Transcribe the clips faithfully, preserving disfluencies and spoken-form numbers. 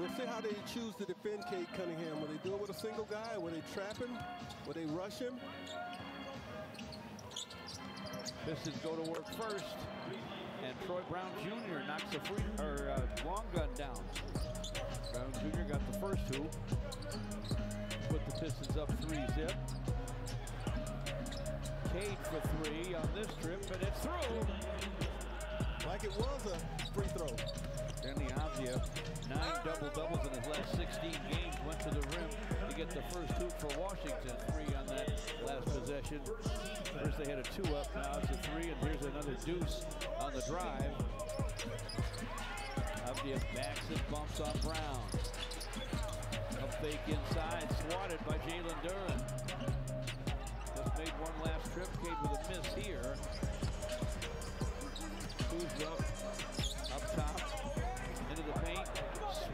We'll see how they choose to defend Cade Cunningham. Will they do it with a single guy? Will they trap him? Will they rush him? Pistons go to work first, and Troy Brown Junior knocks a free or uh, long gun down. Brown Junior got the first two. Put the Pistons up three zip. Cade for three on this trip, but it's through. Like it was a free throw. Danny Avdia, nine double-doubles in his last sixteen games, went to the rim to get the first hoop for Washington. Three on that last possession. First they had a two up, now it's a three, and here's another deuce on the drive. Avdia backs and bumps on Brown. A fake inside, swatted by Jalen Duren. Just made one last trip, Cade with a miss here. Kuzma up, up top. Into the paint,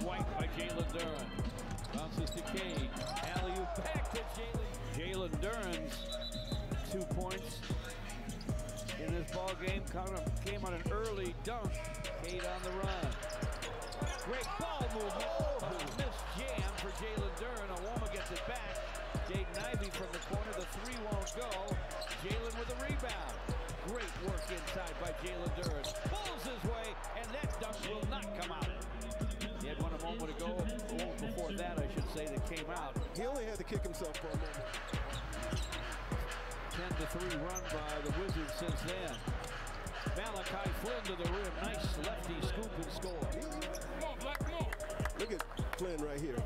swiped by Jalen Duren. Bounces to Cade, alley-oop back to Jalen. Jalen Duren's two points in this ball game came on an early dunk. Cade on the run. Great ball movement, oh, missed jam for Jalen Duren. Awoma gets it back. Jaden Ivey from the corner, the three won't go. Jalen with a rebound. Great work inside by Jalen Duren. Pulls his way, and that dunk will not come out. He had one a moment ago, oh, before that, I should say, that came out. He only had to kick himself for a moment. ten to three run by the Wizards since then. Malachi Flynn to the rim. Nice lefty scoop and score. Look at Flynn right here.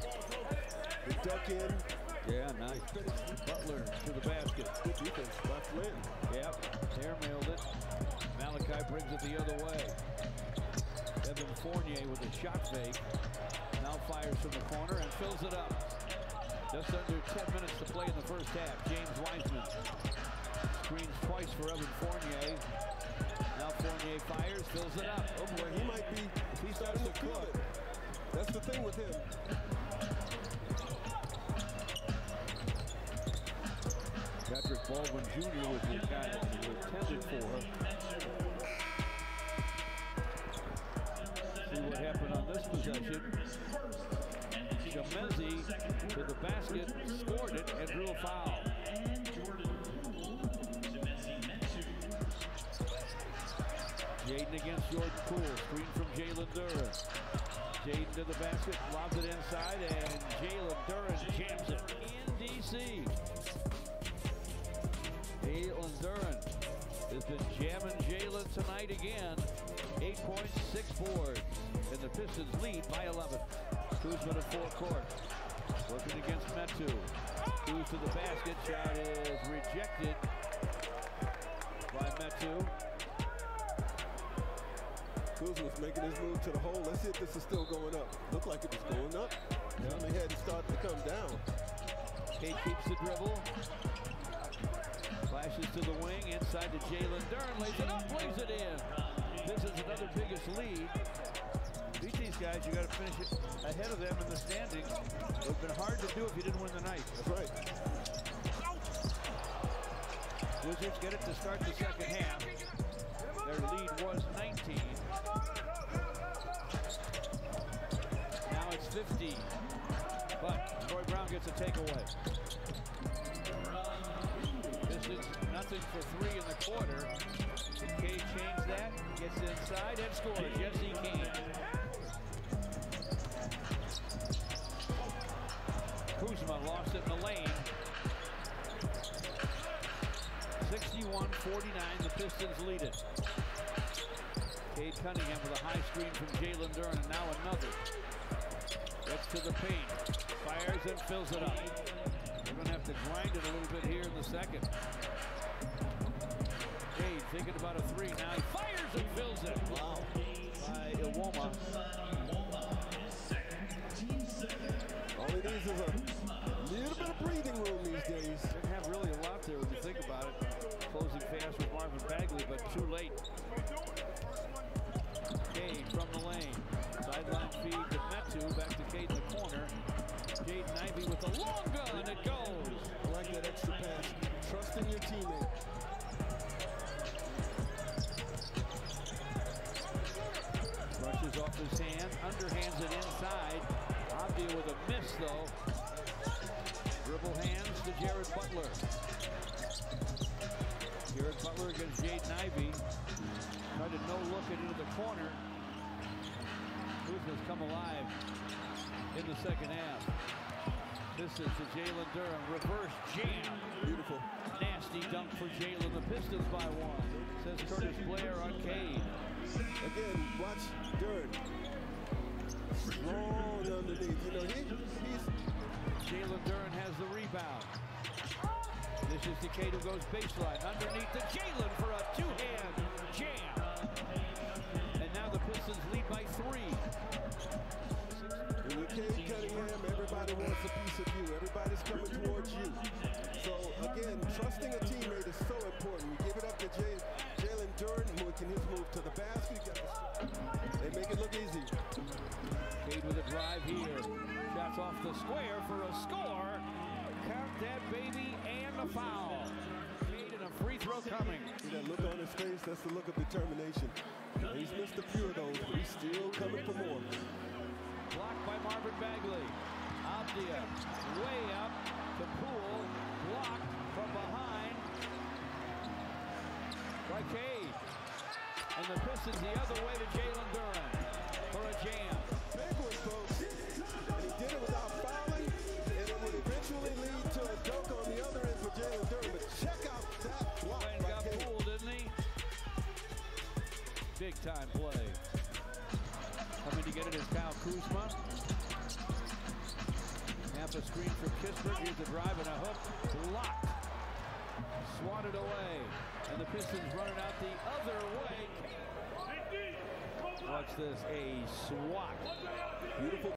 The duck in. Yeah, nice. Butler to the basket. Good defense by Flynn. Yep, airmailed it. Malachi brings it the other way. Evan Fournier with a shot fake. Now fires from the corner and fills it up. Just under ten minutes to play in the first half. James Wiseman screens twice for Evan Fournier. Now Fournier fires, fills it up. Oh boy, he might be. If he starts to cook. That's the thing with him. Patrick Baldwin Junior was the guy that he was intended for. See what happened on this possession. Shemezi to the basket, scored it, and drew a foul. Jaden against Jordan Poole, screen from Jalen Duren. Jaden to the basket, lobs it inside, and Jalen Duren jams it in D C. Jalen Duren has been jamming Jalen tonight again. Eight points, six boards, and the Pistons lead by eleven. Kuzma to full court, working against Metu. Kuz to the basket, shot is rejected by Metu. Kuzma's making his move to the hole. Let's see if this is still going up. Looked like it was going up. Now they hadn't started to come down. Cade keeps the dribble. Flashes to the wing, inside to Jalen Duren, lays it up, lays it in. This is another biggest lead. Beat these guys, you got to finish it ahead of them in the standings. It would have been hard to do if you didn't win the night. That's right. Wizards get it to start the second half. Their lead was nineteen. Now it's fifteen. But Troy Brown gets a takeaway. Nothing for three in the quarter. Cade changed that, gets inside and scores. Yes, he can. Kuzma lost it in the lane. sixty-one forty-nine, the Pistons lead it. Cade Cunningham with a high screen from Jalen Duren, and now another. Gets to the paint, fires and fills it up. We're gonna have to grind it a little bit here in the second. Cade thinking about a three now. He fires and fills it. Wow. By Iwoma. All it is is a little bit of breathing room these days. Didn't have really a lot there when you think about it. Closing pass with Marvin Bagley, but too late. Cade from the lane. Sideline feed to Metu. Back to Cade in the corner. Jaden Ivey with a long gun, and it goes. I like that extra pass. Trust in your teammate. Brushes off his hand, underhands it inside. though. Dribble hands to Jared Butler. Jared Butler against Jaden Ivey. Tried to no-look it into the corner. Kuzma's come alive in the second half. This is the Jalen Duren reverse jam. Beautiful. Nasty dunk for Jalen. The Pistons by one. Says Curtis Blair on Cade. Again, watch Duren. Rolled underneath. You know, he, he's... Jalen Duren has the rebound. This is Cade who goes baseline. Underneath the Jalen for a two-hand jam. And now the Pistons lead by three. And with Cade Cunningham, everybody wants a piece of you. Everybody's coming towards you. So, again, trusting a teammate is so important. You give it up to Jalen Duren, making his move to the basket. They make it look easy. Cade with a drive here. Shots off the square for a score. Count that, baby, and a foul. Cade and a free throw coming. See that look on his face? That's the look of determination. He's missed a few of those, but he's still coming for more. Blocked by Marvin Bagley. Abdia way up to Poole. Blocked from behind by Cade. And the Pistons the other way to Jalen Duren for a jam. Big one, folks. And he did it without fouling. And it would eventually lead to a dunk on the other end for Jalen Duren. But check out that block. And got Poole, didn't he? Big time play. Coming to get it is Kyle Kuzma. Half a screen for Kisper. Here's the drive and a hook. Blocked. Swatted away. And the Pistons running out the other way. Watch this. A swat. Beautiful